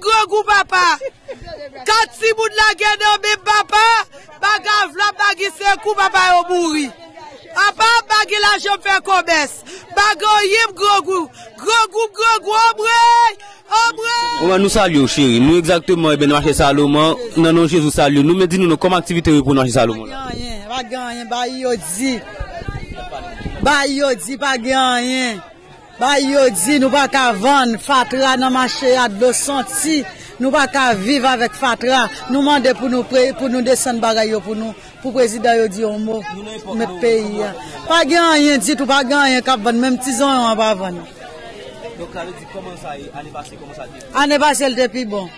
grand groupe, papa. Quand si vous la guerre, mais papa, bagage la bague, c'est coup, papa, au bourri. Papa, bague la jambe, fait commerce. Bagoyem, grand groupe, grand groupe, nous saluons, chérie. Nous, exactement, ben, marché Salomon, non, non, Jésus salue. Nous, me dis, nous, comme activité pour marché Salomon. Pas gagné. Bah, yo dit, nous pas qu'à vendre Fatra dans marché à 200 ti, nous pas qu'à vivre avec Fatra, nous demandons pour nous descendre bagaille pour président yo dit un mot, notre pays. Pas gagné, dit tout pas gagné, qu'à vendre même tison on va vendre. Donc là, dit comment ça année passée depuis bon.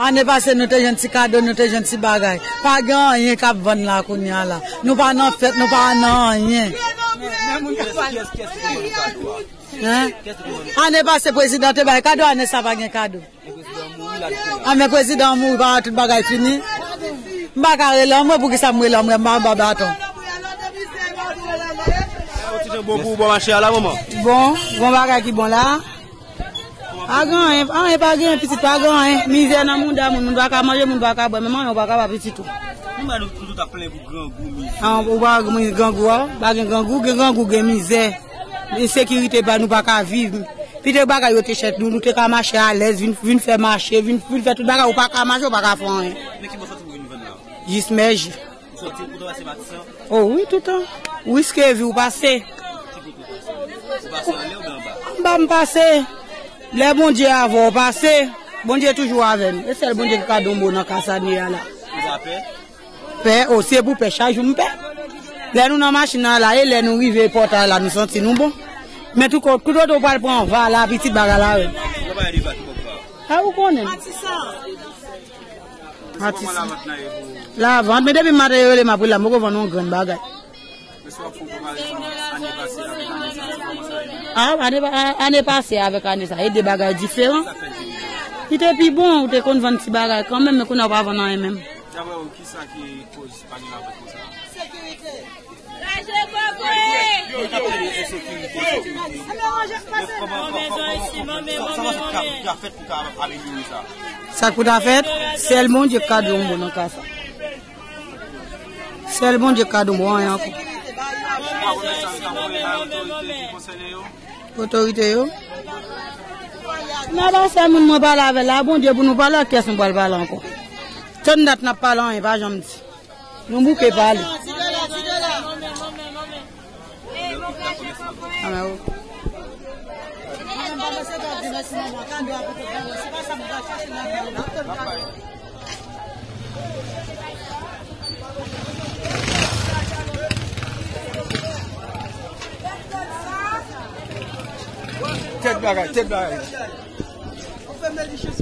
Année passée nous t'ai gentil cadeau, nous t'ai gentil bagaille. Pas gagné qu'à vendre là kounya là. Nous pas en fête, nous pas en rien. Année passée, président te bail cadeau, année ça va gagner cadeau. Le président mourit, il va tout bagay fini. Je ne vais pour que ça me relâche, bon bagay qui bon là. Pas grand, petit, pas grand. Misère dans le monde, on ne va pas manger, on ne va pas boire, mais on ne va pas petit tout. On va grand goût, misère. L'insécurité, nous ne pouvons pas vivre. Puis les bagages, nous ne pouvons pas marcher à l'aise, nous faire marcher, nous faire tout le bagage, nous ne pouvons pas marcher, nous ne pouvons pas faire. Mais qui va sortir pour une nouvelle là? Juste Mège. Vous sortez pour toi, c'est bâtissant? Oh oui, tout le temps. Où est-ce que vous passez? Vous passez en l'air ou bien en bas? Je vais passer. Les bons dieux avant, passer. Bon Dieu toujours avec nous. Et c'est le bon Dieu qui a donné dans Kassani là. Vous avez paix? Paix, aussi pour paix, chaque jour nous paix. Là, nous sommes machine là, et là, nous arrivons au portail là, nous sentons nous bon. Mais tout le monde on va prendre, va la petite bagarre là. Ah, vous connaissez? Artisan. La vente, mais depuis matin, je vais prendre la grande bagarre. Ah, année passée avec année, ça, il y a des bagarres différentes. Il était plus bon, il était qu'on vend des bagarres quand même, mais qu'on n'a pas vendu les mêmes. Qui ça qui cause pas de la vente comme ça? Ça coûte à faire, c'est le monde qui a donné mon nom. C'est le monde qui a donné mon nom. Autorité, non, c'est mon nom avec la bonne Dieu pour nous parler, qu'est-ce qu'on va parler encore? Tout le monde n'a pas là, il va jamais. Nous ne pouvons pas aller.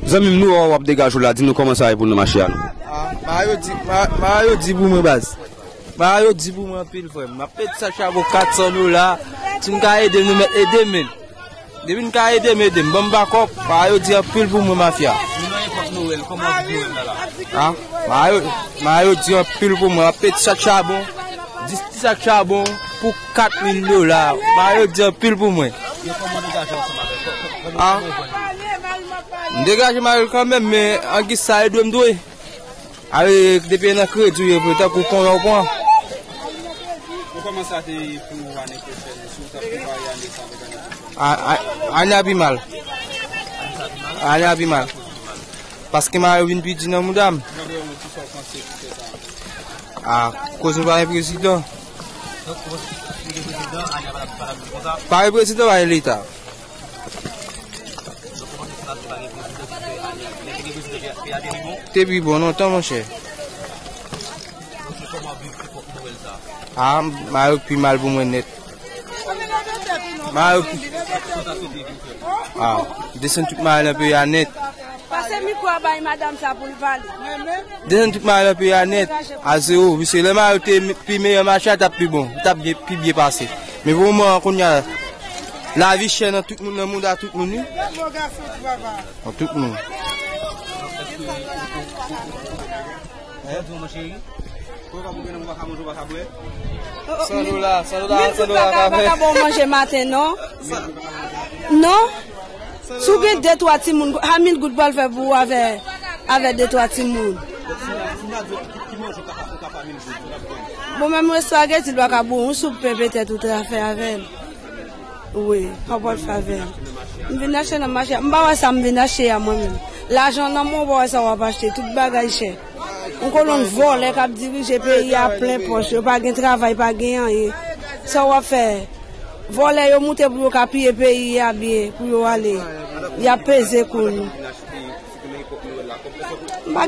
Nous avons dégagé là, dis-nous comment ça va pour nous marcher. Mario dit pour moi, base. Mario dit pour moi, pile frère. Ma petite Sacha vaut 400 $ là. Tu m'as aidé, nous m'as aidé, mais. Depuis nous m'as aidé, mais de Mbambakop, Mario dit pile pour moi, mafia. Mario dit pile pour moi, petite Sacha bon. 10 sacs charbon pour 4 000 $. Mario dit pile pour moi. Dégage Mario quand même, mais en qui ça doit me douer. Avec des pieds en crédit, peut-être pour qu'on en prend. Comment ça te pour l'année prochaine? Anna Bimal. Parce que Mario vient de dire non, madame. Ah, cause nous pas un président. Pas un président, pas l'État. T'es bon, non, t'as mon cher. Ah, ma eu plus mal pour moi net. Ma eu plus. Ah, descends tout mal un peu à net. Descends tout mal un peu à net. À zéro, parce que le mal t'es plus meilleur machin, t'as plus bon, t'as plus bien passé. Mais vraiment, qu'on y a la vie chère dans tout le monde, à tout le monde. En tout le monde. Salut là, matin, non? Si vous avez deux trois personnes, vous avez un good ball avec deux trois personnes. Bon, même le soir, il doit avoir un soupe peut-être tout à fait avec. Oui, on va le faire avec. Je viens acheter dans le marché. Je viens acheter à moi-même. L'argent dans mon bois, ça va pas acheter. Tout le bagage cher. On colonne volé, cap dirige pays à plein poche. Pas de travail, pas de rien. Ça va faire. Voler, on monte pour le pays à bien, pour aller. Il y a pesé pour nous. Je ne sais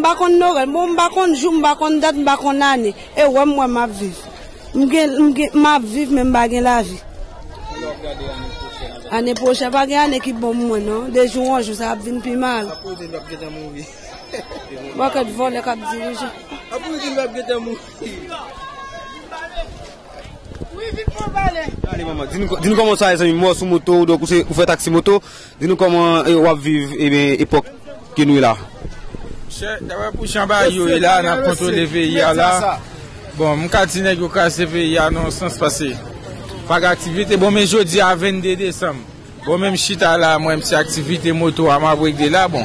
pas si je suis un date, je suis un homme. Je suis la vie. L'année prochaine, je suis un qui bon moi, non? Des jours, je suis un peu mal. Allez maman, dis-nous comment ça, les amis, moi sous moto, donc vous faites taxi moto, dis-nous comment on vivre l'époque qui nous est là. D'abord pour Chamba, il est là, on a contrôlé le pays là. Bon, mon quartier qui a cassé le pays, non, sans se passer. Pas d'activité, bon, mais jeudi à 22 décembre, bon, même chita là, moi, c'est activité moto à ma brique de là, bon.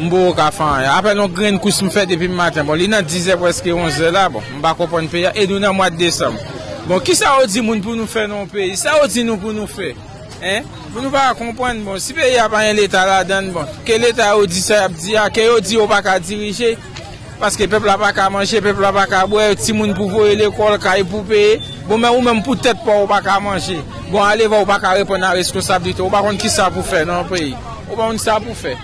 Bon, après, on graine coup me fait depuis le matin, bon, il y a 10h presque 11h là, bon, on va comprendre le pays et nous, dans le mois de décembre. Bon, qui ça a dit pour nous faire dans le pays? Ça a dit pour nous faire. Hein? Vous ne pouvez pas comprendre. Bon, si le pays n'a pas un l'État là-dedans, bon, que l'État a dit ça, que l'État n'a pas qu'à diriger, parce que le peuple n'a pas qu'à manger, le peuple n'a pas qu'à boire, si le pour voir l'école, pour payer, bon, mais ou même peut-être pas qu'à manger. Bon, allez voir, pas qu'à répondre à la responsabilité. On ne peut pas comprendre qui ça pour faire dans le pays. On ne peut pas comprendre ça pour faire.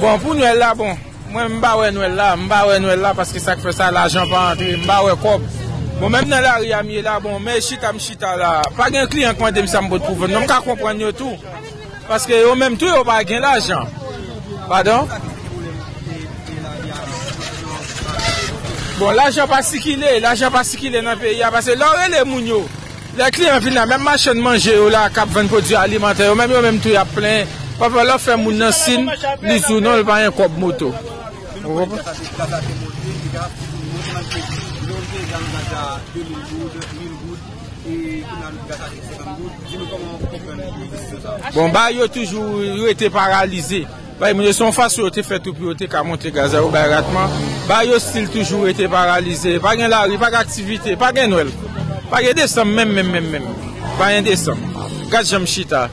Bon, pour nous, là, bon. Moi, je ne suis pas là parce que ça fait ça, l'argent pas entrer, je ne suis pas là. Bon, même dans la rue, je suis là, bon, mais je suis là. Pas de client qui me dit ça, je ne peux pas comprendre tout. Parce que eux-mêmes, tout, ils n'ont pas l'argent. Pardon? Bon, l'argent pas circulé, dans le pays. Parce que là, les mounions, les clients viennent là, même machine manger, là, cap 20 produits alimentaires, eux-mêmes, tout, il y a plein. Papa, là, fait mon signe, les sous, non, il n'y a pas un cop moto. Bon, bah, ils ont toujours été paralysés. Ils sont face à fait tout pour monter Gaza au baratement. Bah, ils ont toujours été paralysés. Pas de la rue, pas d'activité, pas de Noël. Pas de décembre, même. Pas de décembre. Regarde, j'aime Chita.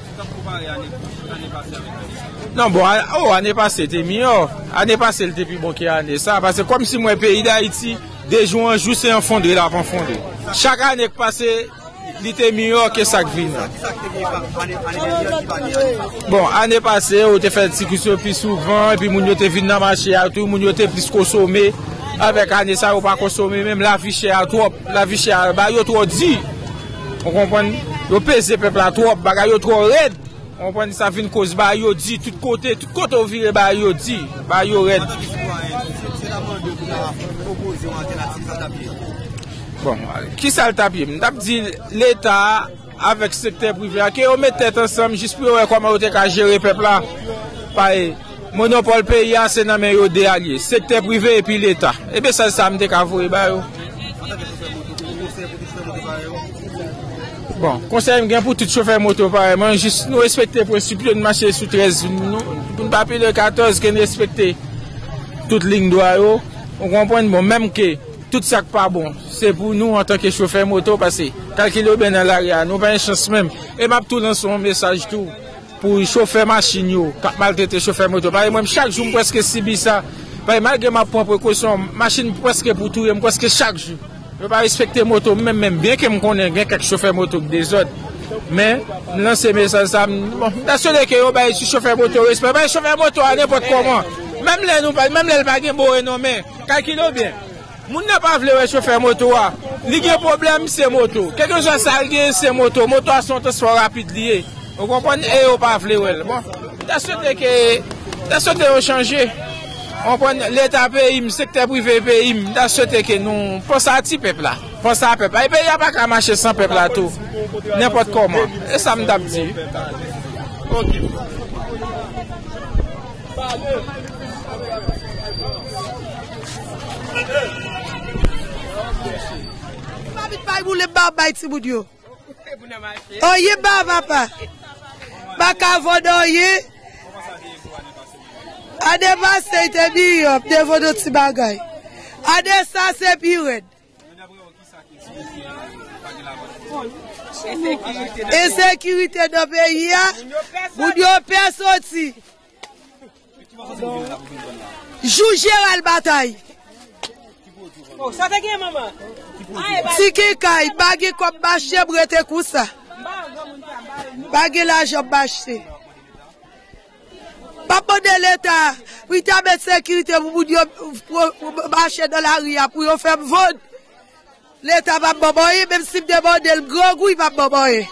Non, bon, année passée, c'était meilleur. Année passée, c'était plus bon qu'année. Ça, parce que comme si moi, pays d'Haïti, des jours, c'est un fondé, là, avant fondé. Chaque année passée, il était meilleur que ça que vient. Bon, année passée, on a fait des discussions plus souvent, et puis, on a vu dans le marché, tout le monde a plus consommé. Avec année, ça, on n'a pas consommé, même la vie chère, trop, la vie chère, bah, il a trop dit. On comprend? Le pays, peuple, a trop, bah, il a trop raide. On prend ça fin cause bayo dit tout côté on vire bayo dit bayo red. Bon, qui ça le tapier? M'tap dit l'état avec secteur privé que on met tête ensemble juste pour voir comment on t'a gérer peuple là. Pareil, monopole pays c'est dans main yo des alliés, secteur privé et puis l'état. Et bien ça me t'a voir bayo. Bon, conseil bien pour tout chauffeur moto, pareil, juste nous respecter pour supplier de marcher sous 13, pour ne pas payer le 14, qu'on respecte toute ligne droite. On comprend, bon, même que tout ça pas bon, c'est pour nous en tant que chauffeur moto, parce que calculer bien à l'arrière, nous pas une chance même. Et m'a tout lancer un message tout pour chauffeur machine, maltraiter chauffeur moto. Pareil, moi, chaque jour, presque subis ça. Pareil, malgré ma propre précaution, machine presque pour tout, presque chaque jour. Je ne peux pas respecter moto, même bien que je connais quelques chauffeurs moto des autres. Mais je lance mes messages. Bon, la seule que je chauffeur moto, je ne peux pas chauffeur moto à n'importe comment. Même les nous pas, même les bagues bon renommé. Calculons bien. Moun n'a pas voulu chauffeur moto. Les problèmes c'est moto. Quelque chose ça gagne c'est moto. Moto à son temps soit rapide lié. Vous comprenez? Et on pas voulu. Bon, la seule que on changer. On prend l'État pays, le secteur privé pays, dans ce que nous pensons à petit peuple là. Pensons à peuple. Et puis il n'y a pas qu'à marcher sans peuple là tout. N'importe comment. Et ça me dit. Ok. Oye baba papa. Baka vodoye. Ade vaste te bi yo, te vodo ti bagay. Ade sa se pired. Insécurité dans le pays, vous devez faire sortir. Jugez la bataille. Si quelqu'un ne bague comme bâché, brete comme ça. Bague l'argent bâché. Papa de l'État, vous devez mettre sécurité pour bâcher dans la rue, pour faire vote. L'État va boboyer, même si vous demandez le gros goût, il va boboyer.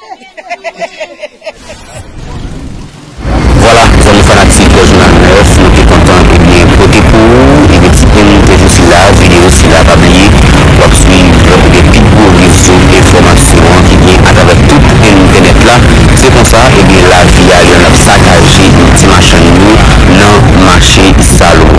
Voilà, les amis fanatiques, le journal 9, nous sommes contents de bien voter pour vous. Et petit peu, nous faisons aussi la vidéo, aussi la publier. Vous pouvez suivre des petites réseaux d'informations qui viennent à travers tout Internet là. C'est comme ça, et bien la vie a eu un saccagé, une petite machine, non, marché, salaud.